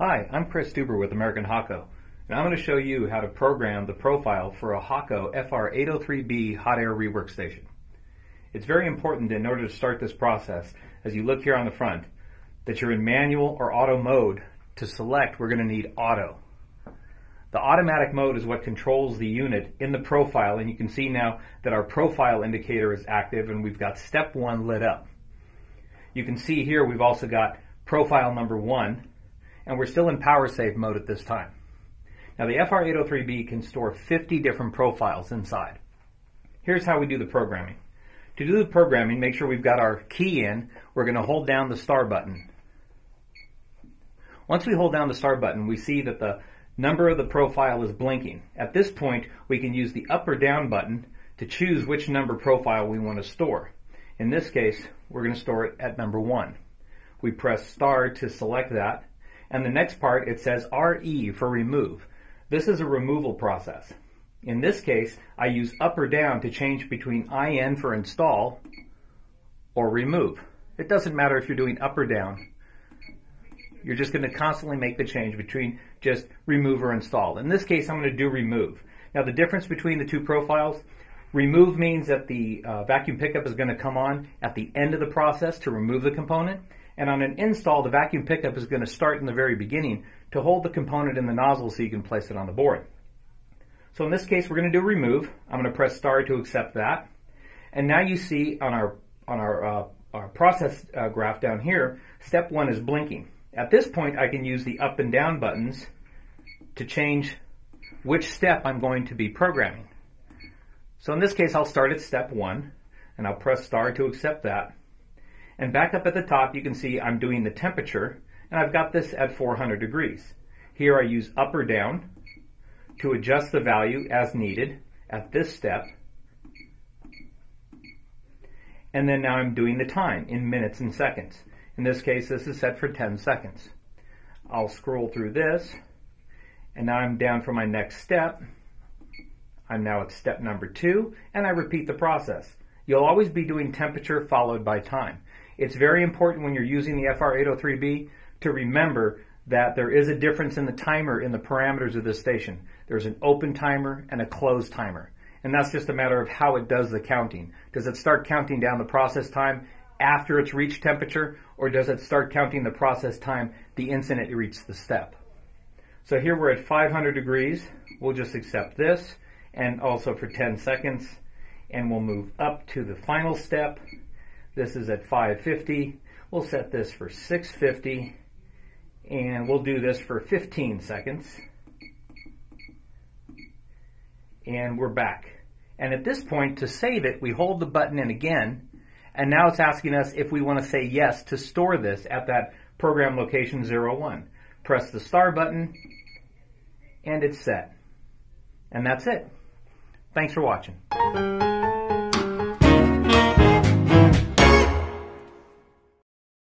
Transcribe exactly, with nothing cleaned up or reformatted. Hi, I'm Chris Stuber with American Hakko, and I'm going to show you how to program the profile for a Hakko F R eight oh three B hot air rework station. It's very important in order to start this process, as you look here on the front, that you're in manual or auto mode. To select, we're going to need auto. The automatic mode is what controls the unit in the profile, and you can see now that our profile indicator is active and we've got step one lit up. You can see here we've also got profile number one, and we're still in power save mode at this time. Now the F R eight oh three B can store fifty different profiles inside. Here's how we do the programming. To do the programming, make sure we've got our key in. We're going to hold down the star button. Once we hold down the star button, we see that the number of the profile is blinking. At this point, we can use the up or down button to choose which number profile we want to store. In this case, we're going to store it at number one. We press star to select that. And the next part, it says R E for remove. This is a removal process. In this case, I use up or down to change between I N for install or remove. It doesn't matter if you're doing up or down. You're just going to constantly make the change between just remove or install. In this case, I'm going to do remove. Now the difference between the two profiles, remove means that the uh, vacuum pickup is going to come on at the end of the process to remove the component. And on an install, the vacuum pickup is going to start in the very beginning to hold the component in the nozzle so you can place it on the board. So in this case, we're going to do remove. I'm going to press star to accept that. And now you see on our, on our, uh, our process uh, graph down here, step one is blinking. At this point, I can use the up and down buttons to change which step I'm going to be programming. So in this case, I'll start at step one, and I'll press star to accept that. And back up at the top, you can see I'm doing the temperature, and I've got this at four hundred degrees. Here I use up or down to adjust the value as needed at this step. And then now I'm doing the time in minutes and seconds. In this case, this is set for ten seconds. I'll scroll through this, and now I'm down for my next step. I'm now at step number two, and I repeat the process. You'll always be doing temperature followed by time. It's very important when you're using the F R eight oh three B to remember that there is a difference in the timer in the parameters of this station. There's an open timer and a closed timer. And that's just a matter of how it does the counting. Does it start counting down the process time after it's reached temperature, or does it start counting the process time the instant it reached the step? So here we're at five hundred degrees. We'll just accept this, and also for ten seconds, and we'll move up to the final step. This is at five fifty. We'll set this for six fifty, and we'll do this for fifteen seconds. And we're back. And at this point, to save it, we hold the button in again, and now it's asking us if we want to say yes to store this at that program location zero one. Press the star button, and it's set. And that's it. Thanks for watching.